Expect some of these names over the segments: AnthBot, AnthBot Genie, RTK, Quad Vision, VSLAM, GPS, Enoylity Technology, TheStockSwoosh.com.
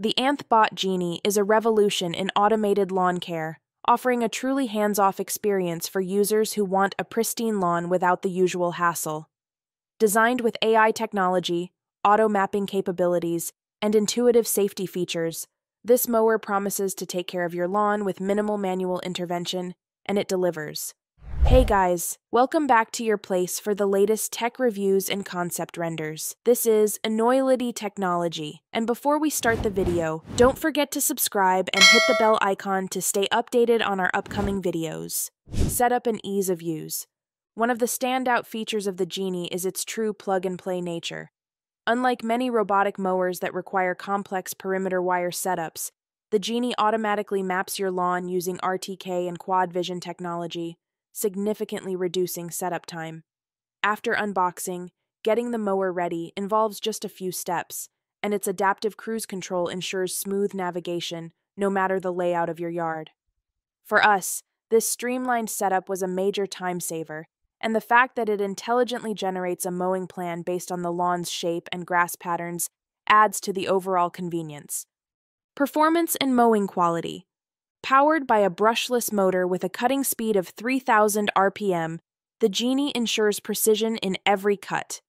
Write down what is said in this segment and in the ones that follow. The AnthBot Genie is a revolution in automated lawn care, offering a truly hands-off experience for users who want a pristine lawn without the usual hassle. Designed with AI technology, auto-mapping capabilities, and intuitive safety features, this mower promises to take care of your lawn with minimal manual intervention, and it delivers. Hey guys, welcome back to your place for the latest tech reviews and concept renders. This is Enoylity Technology, and before we start the video, don't forget to subscribe and hit the bell icon to stay updated on our upcoming videos. Setup and ease of use. One of the standout features of the Genie is its true plug-and-play nature. Unlike many robotic mowers that require complex perimeter wire setups, the Genie automatically maps your lawn using RTK and Quad Vision technology, significantly reducing setup time. After unboxing, getting the mower ready involves just a few steps, and its adaptive cruise control ensures smooth navigation, no matter the layout of your yard. For us, this streamlined setup was a major time saver, and the fact that it intelligently generates a mowing plan based on the lawn's shape and grass patterns adds to the overall convenience. Performance and mowing quality. Powered by a brushless motor with a cutting speed of 3,000 RPM, the Genie ensures precision in every cut.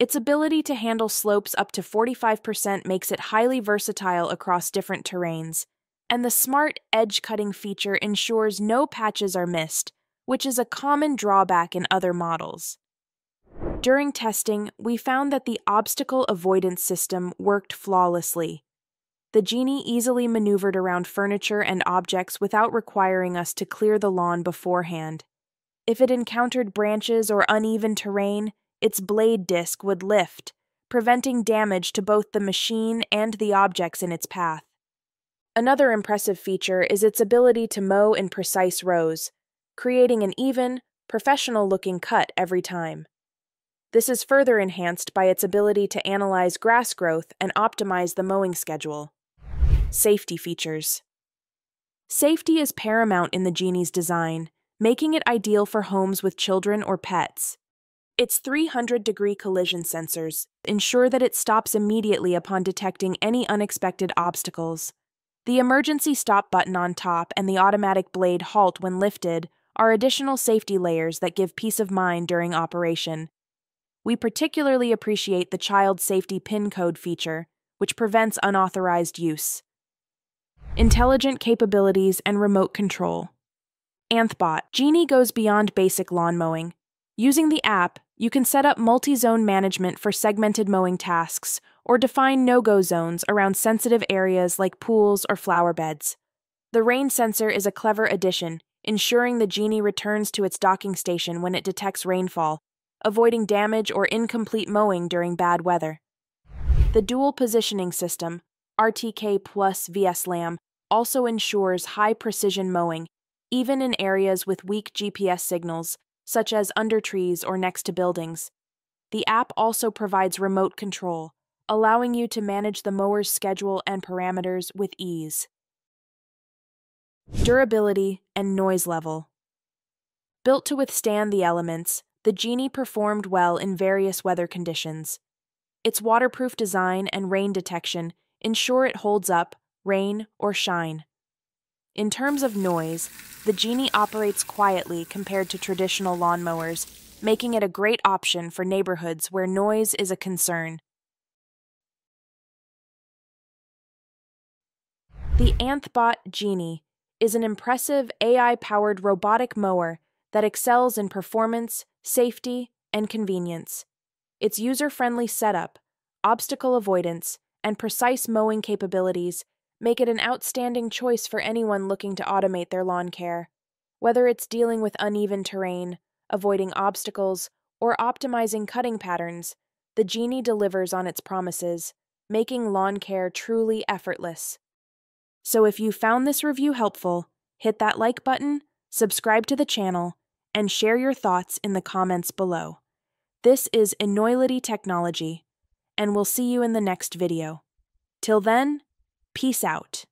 Its ability to handle slopes up to 45% makes it highly versatile across different terrains, and the smart edge-cutting feature ensures no patches are missed, which is a common drawback in other models. During testing, we found that the obstacle avoidance system worked flawlessly. The Genie easily maneuvered around furniture and objects without requiring us to clear the lawn beforehand. If it encountered branches or uneven terrain, its blade disc would lift, preventing damage to both the machine and the objects in its path. Another impressive feature is its ability to mow in precise rows, creating an even, professional-looking cut every time. This is further enhanced by its ability to analyze grass growth and optimize the mowing schedule. Safety features. Safety is paramount in the Genie's design, making it ideal for homes with children or pets. Its 360-degree collision sensors ensure that it stops immediately upon detecting any unexpected obstacles. The emergency stop button on top and the automatic blade halt when lifted are additional safety layers that give peace of mind during operation. We particularly appreciate the child safety PIN code feature, which prevents unauthorized use. Intelligent capabilities and remote control. AnthBot Genie goes beyond basic lawn mowing. Using the app, you can set up multi-zone management for segmented mowing tasks or define no-go zones around sensitive areas like pools or flower beds. The rain sensor is a clever addition, ensuring the Genie returns to its docking station when it detects rainfall, avoiding damage or incomplete mowing during bad weather. The dual positioning system, RTK plus VSLAM, also ensures high-precision mowing, even in areas with weak GPS signals, such as under trees or next to buildings. The app also provides remote control, allowing you to manage the mower's schedule and parameters with ease. Durability and noise level. Built to withstand the elements, the Genie performed well in various weather conditions. Its waterproof design and rain detection ensure it holds up, rain or shine. In terms of noise, the Genie operates quietly compared to traditional lawnmowers, making it a great option for neighborhoods where noise is a concern. The AnthBot Genie is an impressive AI-powered robotic mower that excels in performance, safety, and convenience. Its user-friendly setup, obstacle avoidance, and precise mowing capabilities make it an outstanding choice for anyone looking to automate their lawn care, whether it's dealing with uneven terrain, avoiding obstacles, or optimizing cutting patterns. The Genie delivers on its promises, making lawn care truly effortless. So if you found this review helpful, hit that like button, subscribe to the channel, and share your thoughts in the comments below. This is Enoylity Technology, and we'll see you in the next video. Till then, peace out.